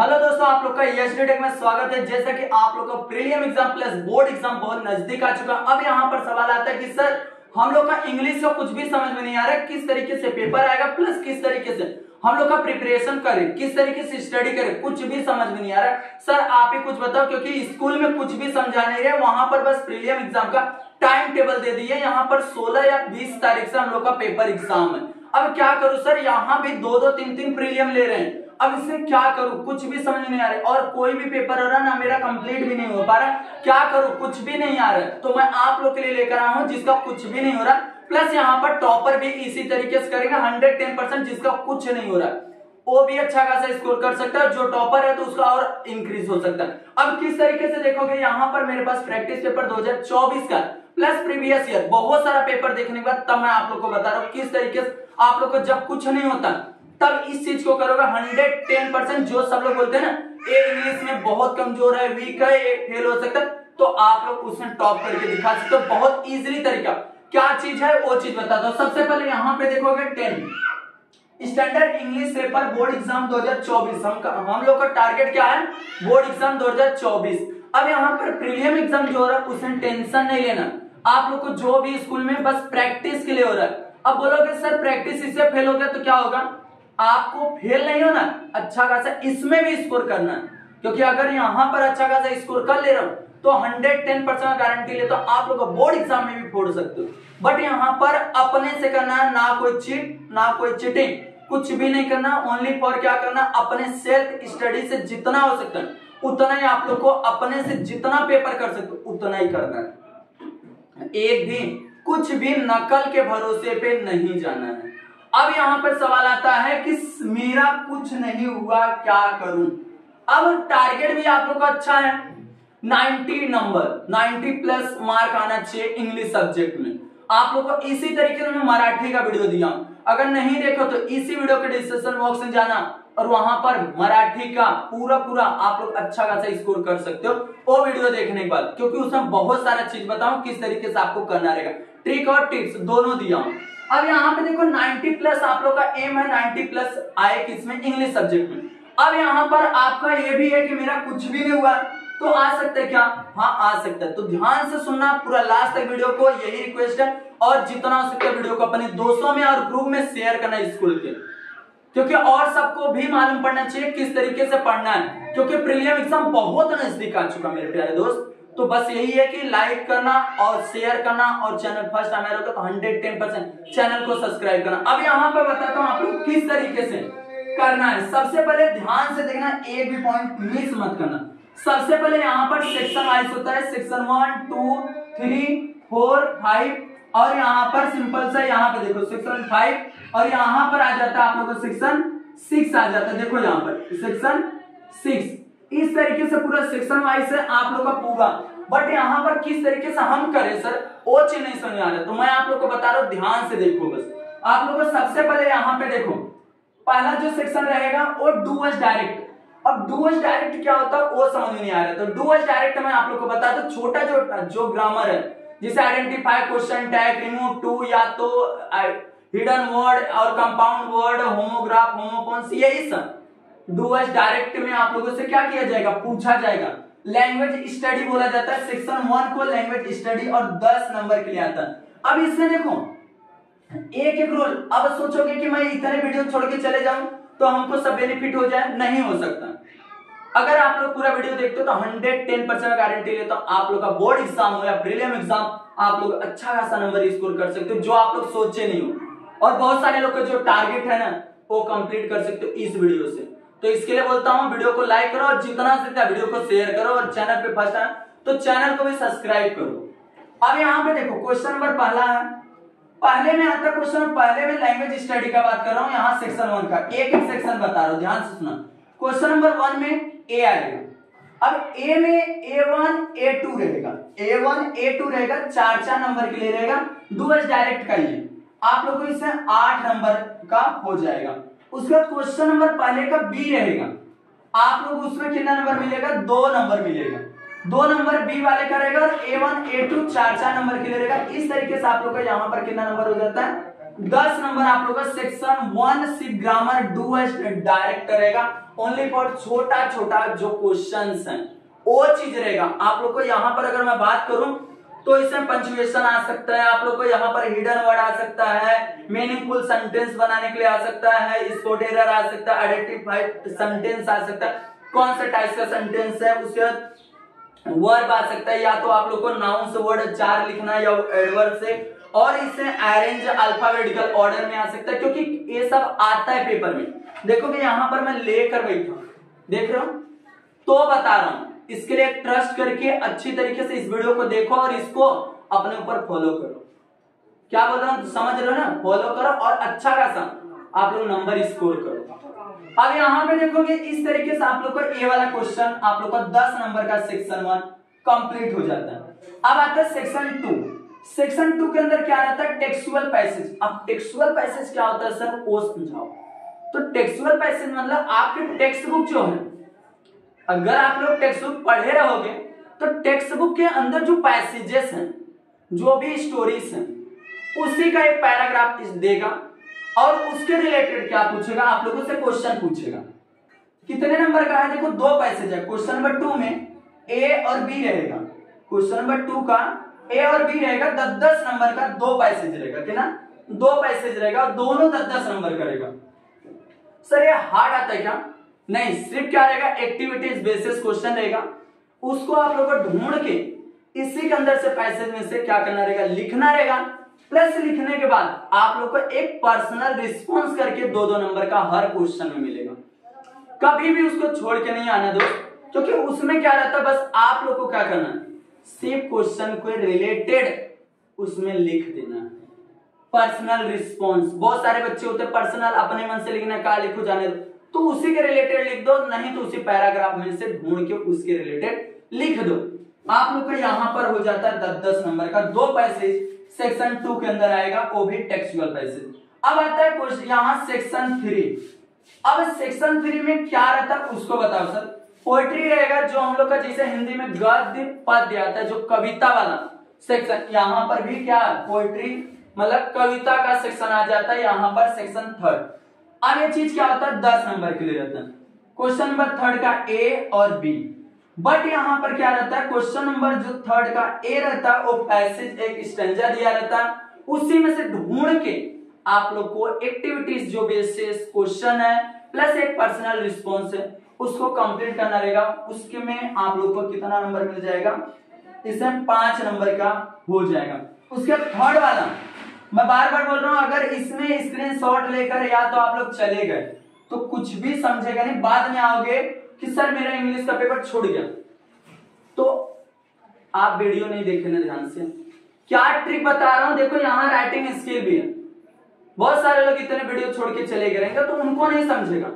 Hello दोस्तों, आप लोग का एचडी टेक में स्वागत है। जैसा कि आप लोग का prelim exam plus board exam बहुत नजदीक आ चुका। अब यहाँ पर सवाल आता है कि सर हम लोग का इंग्लिश का कुछ भी समझ में नहीं आ रहा है, किस तरीके से पेपर आएगा प्लस किस तरीके से हम लोग का प्रिपरेशन करें, किस तरीके से स्टडी करें, कुछ भी समझ में नहीं आ रहा है। सर आप ही कुछ बताओ, क्योंकि स्कूल में कुछ भी समझा नहीं रहे, वहां पर बस प्रीलिम एग्जाम का टाइम टेबल दे दिए। यहाँ पर 16 या 20 तारीख से हम लोग का पेपर एग्जाम है। अब क्या करूं सर, यहाँ भी 2-2, 3-3 प्रीलिम ले रहे हैं। अब इससे क्या करूं, कुछ भी समझ नहीं आ रहा और कोई भी पेपर हो रहा ना मेरा कंप्लीट भी नहीं हो पा रहा। क्या करूं, कुछ भी नहीं आ रहा। तो मैं आप लोग के लिए लेकर आया हूं जिसका कुछ भी नहीं हो रहा, प्लस यहाँ पर टॉपर भी इसी तरीके से करेंगे 110% जिसका कुछ नहीं हो रहा, वो भी अच्छा खासा स्कोर कर सकता है। जो टॉपर है तो उसका और इंक्रीज हो सकता है। अब किस तरीके से देखोगे, यहाँ पर मेरे पास प्रैक्टिस पेपर 2024 का प्लस प्रीवियस ईयर बहुत सारा पेपर देखने के बाद तब मैं आप लोग को बता रहा हूँ किस तरीके से आप लोग को जब कुछ नहीं होता तब इस चीज को करोगे 110%। जो सब लोग बोलते हैं ना ये इंग्लिश में बहुत कमजोर है, वीक है, ये फेल हो सकता है, तो आप लोग उसमें टॉप करके दिखा सकते हो। बहुत इजीली तरीका, क्या चीज है वो चीज बता दो। सबसे पहले यहाँ पे देखोगे 10 standard English paper board exam 2024 हम लोग का टारगेट क्या है, बोर्ड एग्जाम 2024। अब यहाँ पर प्रीलिम एग्जाम जो हो रहा है उसमें टेंशन नहीं लेना आप लोग को, जो भी स्कूल में बस प्रैक्टिस के लिए हो रहा है। अब बोलोगे सर प्रैक्टिस इससे फेल हो गया तो क्या होगा, आपको फेल नहीं होना, अच्छा खासा इसमें भी स्कोर करना है। क्योंकि अगर यहाँ पर अच्छा खासा स्कोर कर ले रहा हूं तो 110% गारंटी ले तो आप लोग बोर्ड एग्जाम में भी फोड़ सकते हो। बट यहाँ पर अपने से करना है, ना कोई चीट ना कोई चिटिंग, कुछ भी नहीं करना। ओनली फॉर क्या करना, अपने सेल्फ स्टडी से जितना हो सकता है उतना ही आप लोग को, अपने से जितना पेपर कर सकते हो उतना ही करना है। एक भी कुछ भी नकल के भरोसे पे नहीं जाना है। अब यहाँ पर सवाल आता है कि मेरा कुछ नहीं हुआ क्या करूं। अब टारगेट भी आप लोग का अच्छा है, 90 प्लस मार्क आना चाहिए इंग्लिश सब्जेक्ट में। आप लोग को इसी तरीके से मैं मराठी का वीडियो दिया, अगर नहीं देखो तो इसी वीडियो के डिस्क्रिप्शन बॉक्स में जाना और वहां पर मराठी का पूरा आप लोग अच्छा खासा स्कोर कर सकते हो वो वीडियो देखने के बाद। क्योंकि उसमें बहुत सारा चीज बताऊं किस तरीके से आपको करना रहेगा, ट्रिक और टिप्स दोनों दिया हूं। अब यहाँ पे देखो 90+ आप लोग का एम है, 90+ आए किसमें, इंग्लिश सब्जेक्ट में। अब यहाँ पर आपका ये भी है कि मेरा कुछ भी नहीं हुआ तो आ सकता है क्या, हाँ आ सकता है। तो ध्यान से सुनना पूरा लास्ट तक वीडियो को, यही रिक्वेस्ट है। और जितना हो सकता वीडियो को अपने दोस्तों में और ग्रुप में शेयर करना स्कूल के, क्योंकि और सबको भी मालूम पड़ना चाहिए किस तरीके से पढ़ना है। क्योंकि प्रीलिम एग्जाम बहुत नजदीक आ चुका मेरे प्यारे दोस्त। तो बस यही है कि लाइक करना और शेयर करना, और चैनल फर्स्ट टाइम आया तो 110% चैनल को सब्सक्राइब करना। अब यहाँ पर बताता हूँ आप लोग किस तरीके से करना है। सबसे पहले ध्यान से देखना, एक भी पॉइंट मिस मत करना। सबसे पहले यहाँ पर सेक्शन वाइज होता है, सेक्शन 1, 2, 3, 4, 5 और यहाँ पर सिंपल सा यहाँ पे देखो सेक्शन 5 और यहाँ पर आ जाता है आप लोग सेक्शन 6 आ जाता है। देखो यहाँ पर सेक्शन 6 इस तरीके से पूरा सेक्शन वाइज है आप लोग का पूरा। बट यहाँ पर किस तरीके से हम करें सर वो चीज नहीं समझ आ रहा, तो मैं आप लोग को बता रहा हूँ, ध्यान से देखो। बस आप लोग सबसे पहले यहाँ पे देखो पहला जो सेक्शन रहेगा वो डूअर्स डायरेक्ट। अब डूअर्स डायरेक्ट क्या होता है वो समझ में नहीं आ रहा, तो डूअर्स डायरेक्ट मैं आप लोग को बता दूं, छोटा जो ग्रामर है जिसे identify, question tag, remove to, या तो हिडन वर्ड और कंपाउंड वर्ड, होमोग्राफ, होमोफोन्स, यही सब डूअर्स डायरेक्ट में आप लोगों से क्या किया जाएगा, पूछा जाएगा। लैंग्वेज स्टडी बोला जाता है सेक्शन 1 को लैंग्वेज स्टडी, और 10 नंबर के लिए आता है। अब इसमें देखो एक रोल, अब सोचोगे कि मैं इतने वीडियो छोड़ के चले जाऊं तो हमको सब बेनिफिट हो जाए, नहीं हो सकता। अगर आप लोग पूरा वीडियो देखते हो तो 110% गारंटी लेता हूं आप लोग का बोर्ड एग्जाम हो या प्रीलिम एग्जाम आप लोग अच्छा खासा नंबर स्कोर कर सकते हो, जो आप लोग सोचे नहीं हो। और बहुत सारे लोग का जो टारगेट है ना वो कंप्लीट कर सकते हो इस वीडियो से। तो इसके लिए बोलता हूँ वीडियो को लाइक करो और जितना सकता वीडियो को शेयर करो, और चैनल पे फर्स्ट आए तो चैनल को भी सब्सक्राइब करो। अब यहाँ पे देखो क्वेश्चन नंबर पहला है, पहले में आता क्वेश्चन, पहले में लैंग्वेज स्टडी का बात कर रहा हूँ। यहाँ सेक्शन 1 का एक सेक्शन बता रहा हूँ, ध्यान से सुना। क्वेश्चन नंबर 1 में ए आएगा। अब ए में A1, A2 रहेगा, A1, A2 रहेगा, 4-4 नंबर के लिए रहेगा, डूअर्स डायरेक्ट का ये आप लोग को इससे 8 नंबर का हो जाएगा। उसका क्वेश्चन नंबर पहले का बी रहेगा, आप लोग उसमें कितना नंबर मिलेगा, 2 नंबर मिलेगा, 2 नंबर बी वाले का रहेगा, और A1, A2 4-4 नंबर के लिए रहेगा। इस तरीके से आप लोग का यहाँ पर कितना नंबर हो जाता है, 10 नंबर आप लोग का सेक्शन 1 सिर्फ ग्रामर डूअर्स डायरेक्ट रहेगा। ओनली फॉर छोटा छोटा जो क्वेश्चंस हैं वो चीज रहेगा। आप लोग को यहां पर अगर मैं बात करूं तो इसमें पंचुएशन आ सकता है, आप लोग को यहाँ पर हिडन वर्ड आ सकता है, मीनिंगफुल सेंटेंस बनाने के लिए आ सकता है, स्पॉट एरर आ सकता है, एडजेक्टिव सेंटेंस आ सकता है, कौन सा टाइप का सेंटेंस है, उसके बाद वर्ब आ सकता है, या तो आप लोग को नाउन से वर्ड चार लिखना है या एडवर्ब से, और इसमें अरेंज अल्फाबेटिकल ऑर्डर में आ सकता है, क्योंकि ये सब आता है पेपर में। देखो कि यहाँ पर मैं लेकर बैठा हूँ, देख रहे हो तो बता रहा हूँ, इसके लिए ट्रस्ट करके अच्छी तरीके से इस वीडियो को देखो और इसको अपने ऊपर फॉलो करो। क्या बोल रहा हूँ समझ रहे हो ना, फॉलो करो और अच्छा खासा आप लोग नंबर स्कोर करो। अब यहाँ पे देखोगे इस तरीके से आप लोग को ए वाला क्वेश्चन आप लोग का 10 नंबर का सेक्शन 1 कंप्लीट हो जाता है। अब आता है सेक्शन 2। सेक्शन 2 के अंदर क्या रहता है, टेक्सुअल पैसेज। अब टेक्सुअल पैसेज क्या होता है सर वो समझाओ। तो टेक्सुअल पैसेज मतलब आपके टेक्स्ट बुक जो है, अगर आप लोग टेक्स्ट बुक पढ़े रहोगे तो टेक्स्ट बुक के अंदर जो पैसेजेस हैं, जो भी स्टोरीज हैं, उसी का एक पैराग्राफ देगा और उसके रिलेटेड क्या पूछेगा आप लोगों से क्वेश्चन पूछेगा। कितने नंबर का है, देखो 2 पैसेज है। क्वेश्चन नंबर 2 में ए और बी रहेगा, क्वेश्चन नंबर 2 का ए और बी रहेगा, 10 नंबर का 2 पैसेज रहेगा, ठीक ना, 2 पैसेज रहेगा और दोनों 10 नंबर करेगा। सर ये हार्ड आता है क्या? नहीं, सिर्फ क्या रहेगा एक्टिविटीज बेसिस क्वेश्चन रहेगा, उसको आप लोगों को ढूंढ के इसी के अंदर से पैसेज में से क्या करना रहेगा, लिखना रहेगा। प्लस लिखने के बाद आप लोग को एक पर्सनल रिस्पांस करके 2-2 नंबर का हर क्वेश्चन में मिलेगा। कभी भी उसको छोड़ के नहीं आना दोस्त, क्योंकि उसमें क्या रहता है बस आप लोग को क्या करना है, सिर्फ क्वेश्चन को रिलेटेड उसमें लिख देना है। पर्सनल रिस्पॉन्स, बहुत सारे बच्चे होते हैं पर्सनल अपने मन से लिखना, कहा लिखो जाने दो, तो उसी के रिलेटेड लिख दो, नहीं तो उसी पैराग्राफ में से ढूंढ के उसके रिलेटेड लिख दो। आप लोग का यहाँ पर हो जाता है 10-10 नंबर का 2 पैसेज सेक्शन 2 के अंदर आएगा, वो भी टेक्सुअल पैसेज। अब आता है क्वेश्चन यहाँ सेक्शन 3। अब सेक्शन 3 में क्या रहता है उसको बताओ सर। पोएट्री रहेगा, जो हम लोग का जैसे हिंदी में गद्य पद्य आता है, जो कविता वाला सेक्शन, यहाँ पर भी क्या पोएट्री मतलब कविता का सेक्शन आ जाता है यहाँ पर सेक्शन 3। अब ये चीज क्या होता है 10 नंबर के लिए रहता है। क्वेश्चन नंबर 3 का ए और बी, बट यहाँ पर क्या रहता है क्वेश्चन नंबर जो 3 का ए रहता है वो पैसेज एक स्टैंजा दिया रहता है, उसी में से ढूंढ के आप लोग को एक्टिविटीज जो बेसिस क्वेश्चन है प्लस एक पर्सनल रिस्पॉन्स है उसको कंप्लीट करना रहेगा। उसके में आप लोग को कितना नंबर मिल जाएगा, इसमें 5 नंबर का हो जाएगा। उसके 3rd वाला मैं बार बार बोल रहा हूं, अगर इसमें स्क्रीनशॉट लेकर या तो आप लोग चले गए तो कुछ भी समझेगा नहीं, बाद में आओगे कि सर मेरा इंग्लिश का पेपर छूट गया, तो आप वीडियो नहीं देखना ध्यान से। क्या ट्रिक बता रहा हूं, देखो यहाँ राइटिंग स्किल भी है, बहुत सारे लोग इतने वीडियो छोड़ के चले गए रहेंगे तो उनको नहीं समझेगा।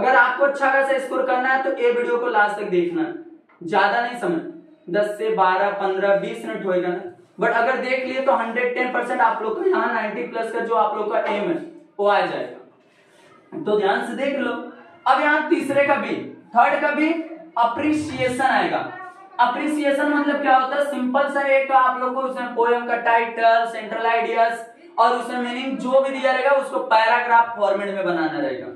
अगर आपको अच्छा खासा स्कोर करना है तो ये वीडियो को लास्ट तक देखना है, ज्यादा नहीं समझ 10 से 12 15 20 मिनट होएगा ना, बट अगर देख लिए तो 110% आप लोग का यहाँ 90+ का जो आप लोग का एम है वो आ जाएगा, तो ध्यान से देख लो। अब यहाँ 3रे का भी 3rd का भी अप्रिसिएशन आएगा। अप्रिसिएशन मतलब क्या होता है, सिंपल सा एक आप लोग को उसमें पोएम का टाइटल, सेंट्रल आइडियाज और उसमें मीनिंग जो भी दिया रहेगा उसको पैराग्राफ फॉर्मेट में बनाना रहेगा,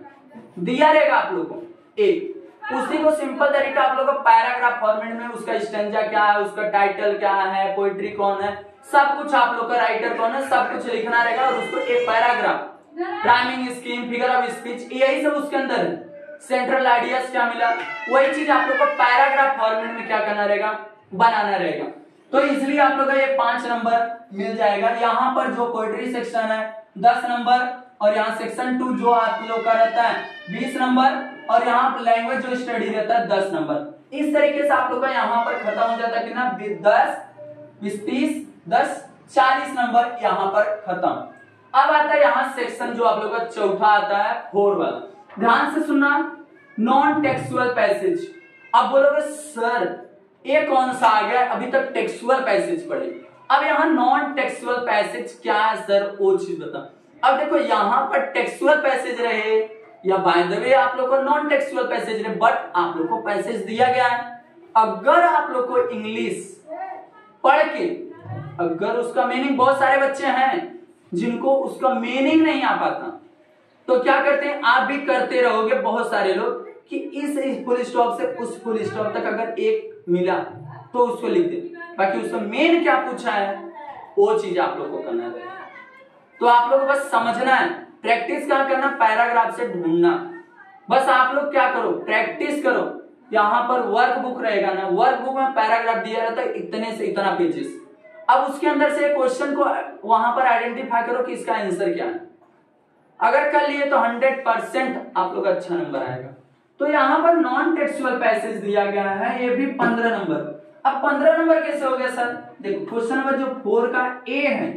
दिया रहेगा आप लोग को एक, उसी को सिंपल तरीका आप लोग का पैराग्राफ फॉर्मेट में, उसका स्टैंजा क्या है, उसका टाइटल क्या है, पोएट्री कौन है, सब कुछ आप लोग का राइटर कौन है, सब कुछ लिखना रहेगा और उसको एक paragraph rhyming scheme, figure of speech, यही सब उसके अंदर है। सेंट्रल आइडियाज क्या मिला, वही चीज आप लोग को पैराग्राफ फॉर्मेट में क्या करना रहेगा, बनाना रहेगा। तो इसलिए आप लोग का ये 5 नंबर मिल जाएगा। यहाँ पर जो पोएट्री सेक्शन है 10 नंबर, और यहाँ सेक्शन 2 जो आप लोग का रहता है 20 नंबर, और यहाँ पर लैंग्वेज जो स्टडी रहता है 10 नंबर। इस तरीके से आप लोग का यहाँ पर खत्म हो जाता है कि ना 10, 20, 30, 10, 40 नंबर यहाँ पर खत्म। अब आता है यहाँ सेक्शन जो आप लोग का 4था आता है 4 वाला। ध्यान से सुनना, नॉन टेक्सुअल पैसेज। अब बोलोगे सर ये कौन सा आ गया, अभी तक टेक्सुअल पैसेज पढ़े, अब यहाँ नॉन टेक्सुअल पैसेज क्या है सर वो चीज बता। अब देखो यहाँ पर टेक्सुअल पैसेज रहे या बाय द वे आप लोग को नॉन टेक्सुअल पैसेज रहे, बट आप लोग को पैसेज दिया गया है। अगर आप लोग को इंग्लिश पढ़ के अगर उसका मीनिंग, बहुत सारे बच्चे हैं जिनको उसका मीनिंग नहीं आ पाता, तो क्या करते हैं आप भी करते रहोगे, बहुत सारे लोग कि इस फुल स्टॉप से उस फुल स्टॉप तक अगर एक मिला तो उसको लिख दे, बाकी उसका मेन क्या पूछा है वो चीज आप लोग को करना है। तो आप लोग बस समझना है, प्रैक्टिस क्या करना, पैराग्राफ से ढूंढना। बस आप लोग क्या करो, प्रैक्टिस करो। यहाँ पर वर्क बुक रहेगा ना, वर्क बुक में पैराग्राफ दिया रहता है इतने से इतना पेजेस। अब उसके अंदर से क्वेश्चन को वहां पर आइडेंटिफाई करो कि इसका आंसर क्या है। अगर कर लिए तो 100% आप लोग का अच्छा नंबर आएगा। तो यहाँ पर नॉन टेक्सुअल पैसेज दिया गया है, ये भी 15 नंबर। अब 15 नंबर कैसे हो गया सर? देखो क्वेश्चन नंबर जो 4 का ए है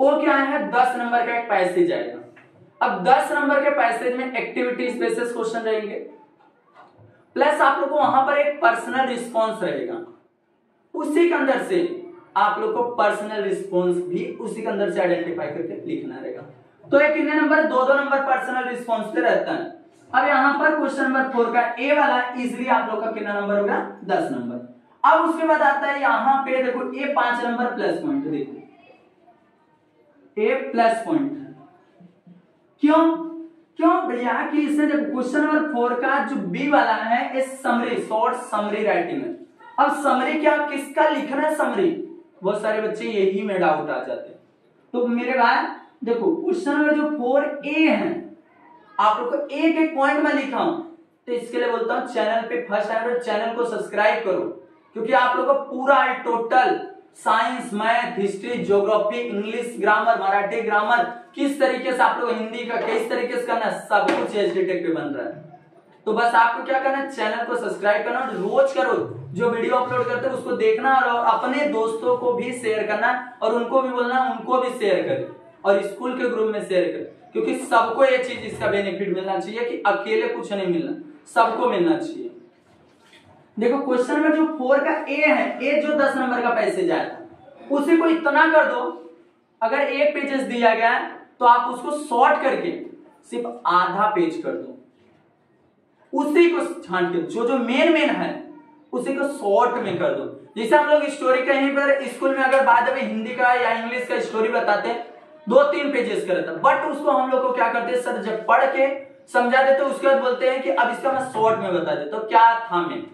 वो क्या है, 10 नंबर का एक पैसेज आएगा। अब 10 नंबर के पैसेज में एक्टिविटी स्पेसेस क्वेश्चन रहेंगे, प्लस आप लोग को वहां पर एक पर्सनल रिस्पॉन्स रहेगा। उसी के अंदर से आप लोग को पर्सनल रिस्पॉन्स भी उसी के अंदर से आइडेंटिफाई करके लिखना रहेगा। तो ये कितने नंबर, 2-2 नंबर पर्सनल रिस्पॉन्स पे रहता है। अब यहाँ पर क्वेश्चन नंबर 4 का ए वाला इजिली आप लोग का कितना नंबर होगा, 10 नंबर। अब उसके बाद आता है यहाँ पे देखो ए 5 नंबर प्लस पॉइंट। देखो ए प्लस पॉइंट क्यों क्यों भैया कि इससे देखो क्वेश्चन नंबर 4 का जो बी वाला है ये समरी, शॉर्ट समरी राइटिंग है। अब समरी क्या, किसका लिखना है समरी? बहुत सारे बच्चे यही में डाउट आ जाते हैं। तो मेरे भाई देखो क्वेश्चन नंबर जो 4A है आप लोग को एक एक पॉइंट में लिखा हूं, तो इसके लिए बोलता हूं चैनल पे फर्स्ट टाइम तो चैनल को सब्सक्राइब करो, क्योंकि आप लोग को पूरा total science, math, history, geography, English grammar, Marathi grammar, किस तरीके से आप लोग हिंदी का किस तरीके से करना, सब कुछ एचडीटेक पे बन रहा है। तो बस आपको क्या करना है, चैनल को सब्सक्राइब करना और रोज करो जो वीडियो अपलोड करते हैं उसको देखना, और अपने दोस्तों को भी शेयर करना और उनको भी बोलना उनको भी शेयर करें और स्कूल के ग्रुप में शेयर करें, क्योंकि सबको ये चीज इसका बेनिफिट मिलना चाहिए कि अकेले कुछ नहीं मिलना, सबको मिलना चाहिए। देखो क्वेश्चन नंबर जो 4 का ए है, ए जो 10 नंबर का पैसेज आया उसी को इतना कर दो, अगर एक पेजेस दिया गया है तो आप उसको शॉर्ट करके सिर्फ आधा पेज कर दो, उसी को छांट के जो जो मेन मेन है उसी को शॉर्ट में कर दो। जैसे हम लोग स्टोरी कहीं पर स्कूल में अगर बाद में हिंदी का या इंग्लिश का स्टोरी बताते हैं 2-3 पेजेस का रहता, बट उसको हम लोग को क्या करते हैं सर, जब पढ़ के समझा देते उसके बाद बोलते हैं कि अब इसका मैं शॉर्ट में बता देता हूं क्या था मैं।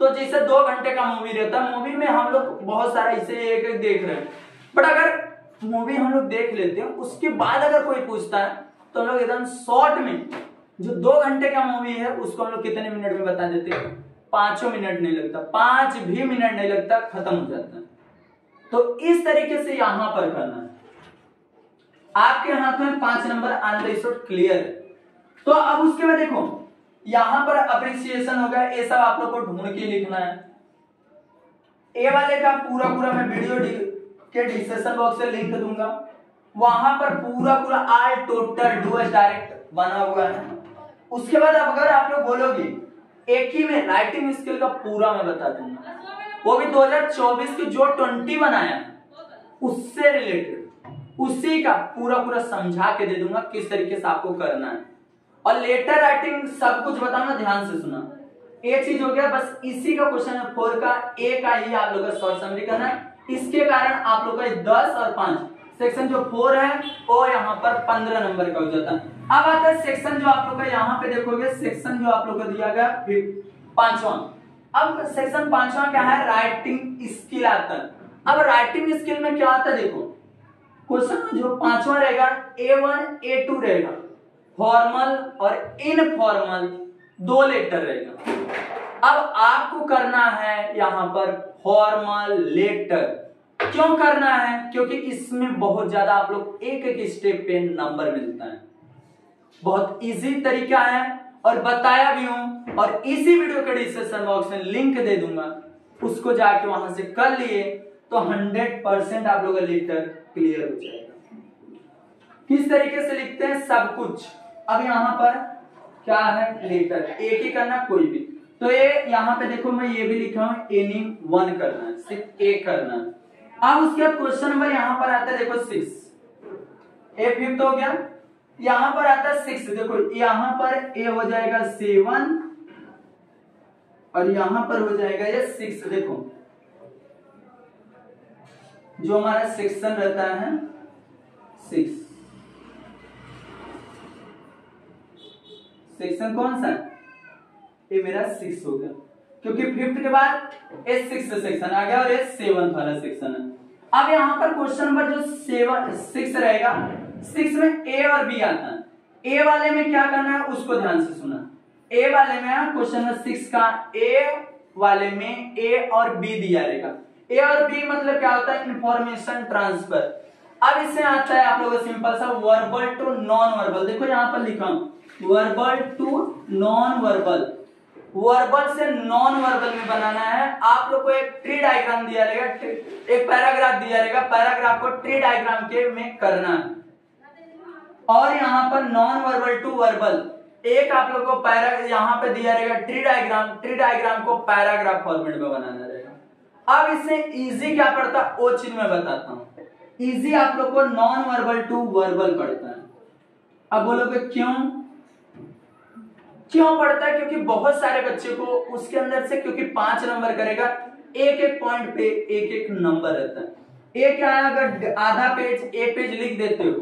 तो जैसे 2 घंटे का मूवी रहता, मूवी में हम लोग बहुत सारा इसे एक-एक देख रहे हैं, बट अगर मूवी हम लोग देख लेते हैं उसके बाद अगर कोई पूछता है तो हम लोग एकदम शॉर्ट में जो 2 घंटे का मूवी है उसको हम लोग कितने मिनट में बता देते हैं, 5 मिनट नहीं लगता, 5 भी मिनट नहीं लगता, खत्म हो जाता है। तो इस तरीके से यहां पर करना है, आपके हाथ में 5 नंबर आंसर इस वक्त क्लियर है। तो अब उसके बाद देखो यहां पर अप्रिसिएशन होगा, ये सब आप लोग को ढूंढ के लिखना है। ए वाले का पूरा पूरा मैं वीडियो के डिस्क्रिप्शन बॉक्स से लिंक दूंगा, वहां पर पूरा पूरा ऑल टोटल डूएस डायरेक्ट बना हुआ है। उसके बाद अगर आप लोग बोलोगे एक ही में राइटिंग स्किल का पूरा मैं बता दूंगा, वो भी 2024 की जो 20 बनाया उससे रिलेटेड उसी का पूरा पूरा समझा के दे दूंगा किस तरीके से आपको करना है, और लेटर राइटिंग सब कुछ बताऊंगा, ध्यान से सुना। एक चीज हो गया बस, इसी का क्वेश्चन 4 का ए का ही आप लोगों का शॉर्ट समरी करना है। इसके कारण आप लोग का 10 और 5 सेक्शन जो 4 है वो यहाँ पर 15 नंबर का हो जाता है। अब आता है सेक्शन जो आप लोग का यहाँ पे देखोगे, सेक्शन जो आप लोग को दिया गया 5वां। अब सेक्शन 5वां क्या है, राइटिंग स्किल आता है। अब राइटिंग स्किल में क्या आता है देखो, क्वेश्चन जो 5वां रहेगा A1 A2 रहेगा, फॉर्मल और इनफॉर्मल 2 लेटर रहेगा। अब आपको करना है यहां पर फॉर्मल लेटर, क्यों करना है क्योंकि इसमें बहुत ज्यादा आप लोग एक एक स्टेप पे नंबर मिलता है, बहुत इजी तरीका है और बताया भी हूं, और इसी वीडियो के डिस्क्रिप्शन बॉक्स में लिंक दे दूंगा, उसको जाके वहां से कर लिए तो 100% आप लोगों का लेटर क्लियर हो जाएगा किस तरीके से लिखते हैं सब कुछ। अब यहाँ पर क्या है, लेटर एक ही करना कोई भी, तो ये यहाँ पे देखो मैं ये भी लिखा हूँ एनी 1 करना है, सिर्फ ए करना है। अब उसके बाद क्वेश्चन नंबर यहाँ पर आता है देखो 6, ए 5 हो गया, यहाँ पर आता है 6, देखो यहाँ पर ए हो जाएगा 7 और यहाँ पर हो जाएगा ये 6। देखो जो हमारा सेक्शन रहता है 6, सेक्शन कौन सा है ये मेरा 6 हो गया, क्योंकि फिफ्थ के बाद एस सिक्स सेक्शन आ गया और एस सेवन वाला सेक्शन है। अब यहाँ पर क्वेश्चन नंबर जो 6 रहेगा, 6 में ए और बी आता है। ए वाले में क्या करना है उसको ध्यान से सुना। ए वाले में क्वेश्चन नंबर 6 का ए वाले में ए और बी दिया रहेगा। ए और बी मतलब क्या होता है, इंफॉर्मेशन ट्रांसफर। अब इसमें आता है आप लोगों का सिंपल सा वर्बल टू नॉन वर्बल। देखो यहाँ पर लिखा हूं verbal to non verbal, verbal से नॉन वर्बल में बनाना है। आप लोग को एक ट्री डायग्राम दिया रहेगा, एक पैराग्राफ दिया रहेगा, पैराग्राफ को ट्री डायग्राम के में करना है। और यहाँ पर नॉन वर्बल टू वर्बल एक आप लोग को यहाँ पे दिया रहेगा ट्री डायग्राम को पैराग्राफ फॉर्मेट में बनाना रहेगा। अब इससे इजी क्या पड़ता है वो चीज मैं बताता हूँ। इजी आप लोग को नॉन वर्बल टू वर्बल पड़ता है। अब बोलोगे क्यों पड़ता है, क्योंकि बहुत सारे बच्चे को उसके अंदर से, क्योंकि 5 नंबर करेगा, एक एक पॉइंट पे एक एक नंबर रहता है। एक आया अगर आधा पेज ए पेज लिख देते हो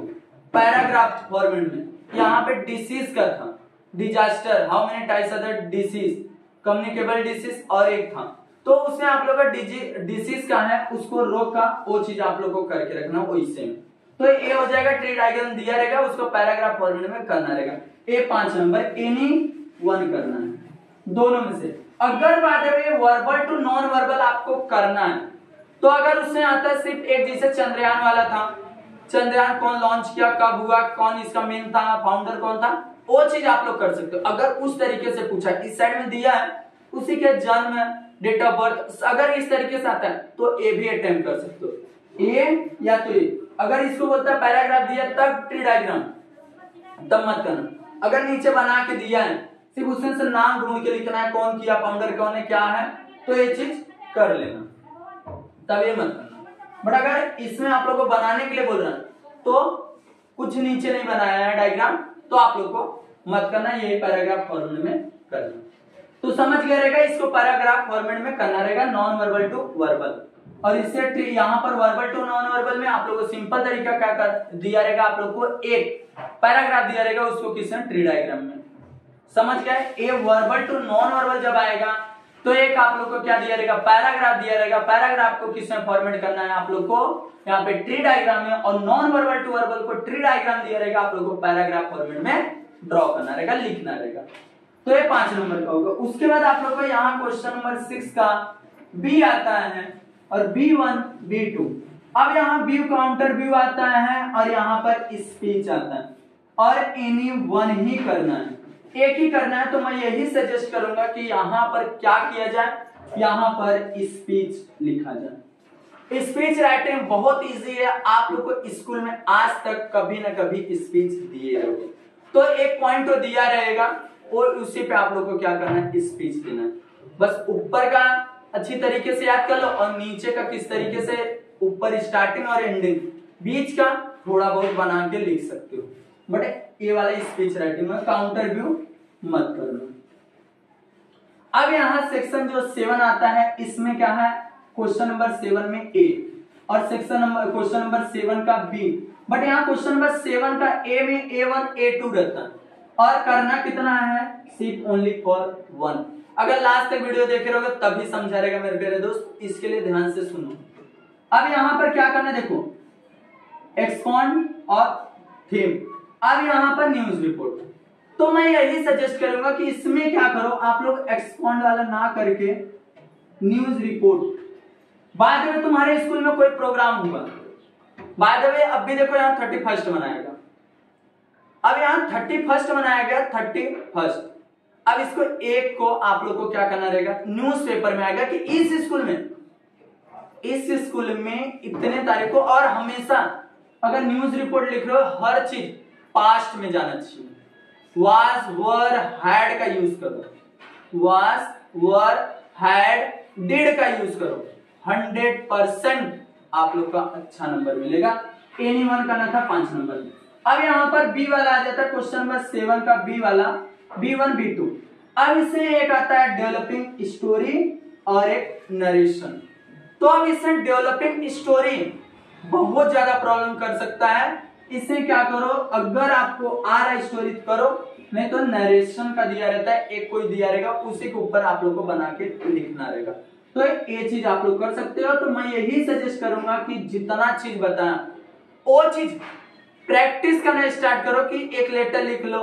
पैराग्राफ फॉर्मेट में। यहाँ पे डिसीज का था disaster, how many types other disease, communicable disease और एक था, तो उसने आप लोग का डिसीज का है उसको रोका, वो चीज आप लोग को करके रखना वैसे में। तो ए हो जाएगा, ट्री डायग्राम दिया रहेगा उसको पैराग्राफ फॉर्मेट में करना रहेगा। ए 5 नंबर एनी वन करना है दोनों में से। अगर बात है वर्बल टू नॉन वर्बल आपको करना है, तो अगर उसमें आता है सिर्फ एक, जैसे चंद्रयान वाला था, चंद्रयान कौन लॉन्च किया, कब हुआ, कौन इसका मेन था, फाउंडर कौन था, वो चीज आप लोग कर सकते हो। अगर उस तरीके से पूछा, इस साइड में दिया है उसी के जन्म डेट ऑफ बर्थ, अगर इस तरीके से आता है तो ए भी अटेम्प्ट कर सकते हो, ए या तो ए। अगर इसको बोलता है पैराग्राफ दिया तब ट्री डायग्राम तब मत करना। अगर नीचे बना के दिया है सिर्फ उसमें से नाम ढूंढ के लिखना है, कौन किया, फाउंडर कौन है, क्या है, तो ये चीज कर लेना, तब ये मत करना। बट अगर इसमें आप लोग को बनाने के लिए बोल रहा है तो कुछ नीचे नहीं बनाया है डायग्राम, तो आप लोग को मत करना, यही पैराग्राफ फॉर्मेट में करना। तो समझ गया रहेगा, इसको पैराग्राफ फॉर्मेट में करना रहेगा नॉन वर्बल टू वर्बल। और इससे ट्री, यहाँ पर वर्बल टू नॉन वर्बल में आप लोगों को सिंपल तरीका क्या कर दिया रहेगा, आप लोगों को एक पैराग्राफ दिया रहेगा उसको किसी ट्री डायग्राम में। समझ गए, ए वर्बल टू नॉन वर्बल जब आएगा तो एक आप लोग को क्या दिया रहेगा, पैराग्राफ दिया रहेगा। पैराग्राफ को किस में फॉर्मेट करना है आप लोग को, यहाँ पे ट्री डायग्राम में, और नॉन वर्बल टू वर्बल को ट्री डायग्राम दिया रहेगा, आप लोग को पैराग्राफ फॉर्मेट में ड्रॉ करना रहेगा, लिखना रहेगा। तो ये 5 नंबर का होगा। उसके बाद आप लोग को यहाँ क्वेश्चन नंबर 6 का बी आता है और B1, B2। अब यहाँ व्यू काउंटर व्यू आता है और यहाँ पर स्पीच आता है, और एनी वन ही करना है, एक ही करना है। तो मैं यही सजेस्ट करूंगा कि यहाँ पर क्या किया जाए, यहाँ पर स्पीच लिखा जाए। स्पीच राइटिंग बहुत इजी है, आप लोग को स्कूल में आज तक कभी ना कभी स्पीच दिए रहोगे, तो एक पॉइंट तो दिया रहेगा और उसी पे आप लोग को क्या करना है, स्पीच देना है। बस ऊपर का अच्छी तरीके से याद कर लो और नीचे का किस तरीके से, ऊपर स्टार्टिंग और एंडिंग, बीच का थोड़ा बहुत बना के लिख सकते हो। बट ये वाला स्पीच राइटिंग में काउंटर व्यू मत करना। अब यहाँ सेक्शन जो 7 आता है, इसमें क्या है, क्वेश्चन नंबर 7 में ए और क्वेश्चन नंबर 7 का बी। बट यहाँ क्वेश्चन नंबर 7 का ए में A1 A2 रहता है, और करना कितना है, सिर्फ ओनली फॉर 1। अगर लास्ट तक वीडियो देखे रहोगे तभी समझा रहेगा मेरे प्यारे दोस्त, इसके लिए ध्यान से सुनो। अब यहाँ पर क्या करना है, देखो एक्सपॉन्ड और थीम, अब यहाँ पर न्यूज रिपोर्ट। तो मैं यही सजेस्ट करूंगा कि इसमें क्या करो आप लोग, एक्सपॉन्ड वाला ना करके news report. By the way तुम्हारे स्कूल में कोई प्रोग्राम हुआ, बाय द वे अब भी देखो यहाँ 31 मनाएगा, अब यहाँ 31 मनाया गया 31। अब इसको एक को आप लोग को क्या करना रहेगा, न्यूज़पेपर में आएगा कि इस स्कूल में इतने तारीख को, और हमेशा अगर न्यूज रिपोर्ट लिख रहे हो हर चीज पास्ट में जाना चाहिए, वाज वर हैड का यूज करो, वाज वर हैड डिड का यूज करो। 100% आप लोग का अच्छा नंबर मिलेगा। एनी वन करना था 5 नंबर में। अब यहाँ पर बी वाला आ जाता है, क्वेश्चन नंबर 7 का बी वाला, B1 B2। अब इसमें एक आता है डेवलपिंग स्टोरी और एक नरेशन। तो अब इसमें डेवलपिंग स्टोरी बहुत ज्यादा प्रॉब्लम कर सकता है, इससे क्या करो, अगर आपको आ रहा स्टोरी करो, नहीं तो नरेशन का दिया रहता है, एक कोई दिया रहेगा उसी के ऊपर आप लोग को बना के लिखना रहेगा। तो ये चीज आप लोग कर सकते हो। तो मैं यही सजेस्ट करूंगा कि जितना चीज बताया वो चीज प्रैक्टिस करना स्टार्ट करो कि एक लेटर लिख लो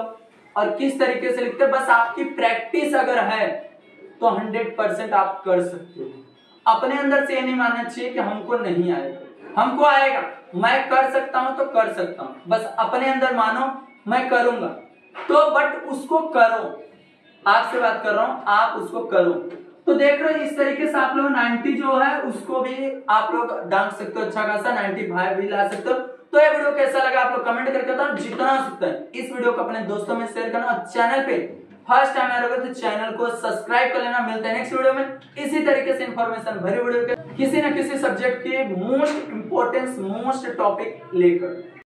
और किस तरीके से लिखते, बस आपकी प्रैक्टिस अगर है तो 100% आप कर सकते हो। अपने अंदर से ये नहीं मानना चाहिए कि हमको नहीं आएगा, हमको आएगा, मैं कर सकता हूं तो कर सकता हूं, बस अपने अंदर मानो मैं करूंगा तो, बट उसको करो, आपसे बात कर रहा हूं, आप उसको करो। तो देख रहे हो इस तरीके से आप लोग 90 जो है उसको भी आप लोग डांट सकते हो, अच्छा खासा 95 भी ला सकते हो। तो ये वीडियो कैसा लगा आप लोग कमेंट करके बताओ, जितना हो सकता है इस वीडियो को अपने दोस्तों में शेयर करना और चैनल पे फर्स्ट टाइम आए हो तो चैनल को सब्सक्राइब कर लेना। मिलते हैं नेक्स्ट वीडियो में इसी तरीके से इन्फॉर्मेशन भरे वीडियो के किसी न किसी सब्जेक्ट के मोस्ट इंपोर्टेंस मोस्ट टॉपिक लेकर।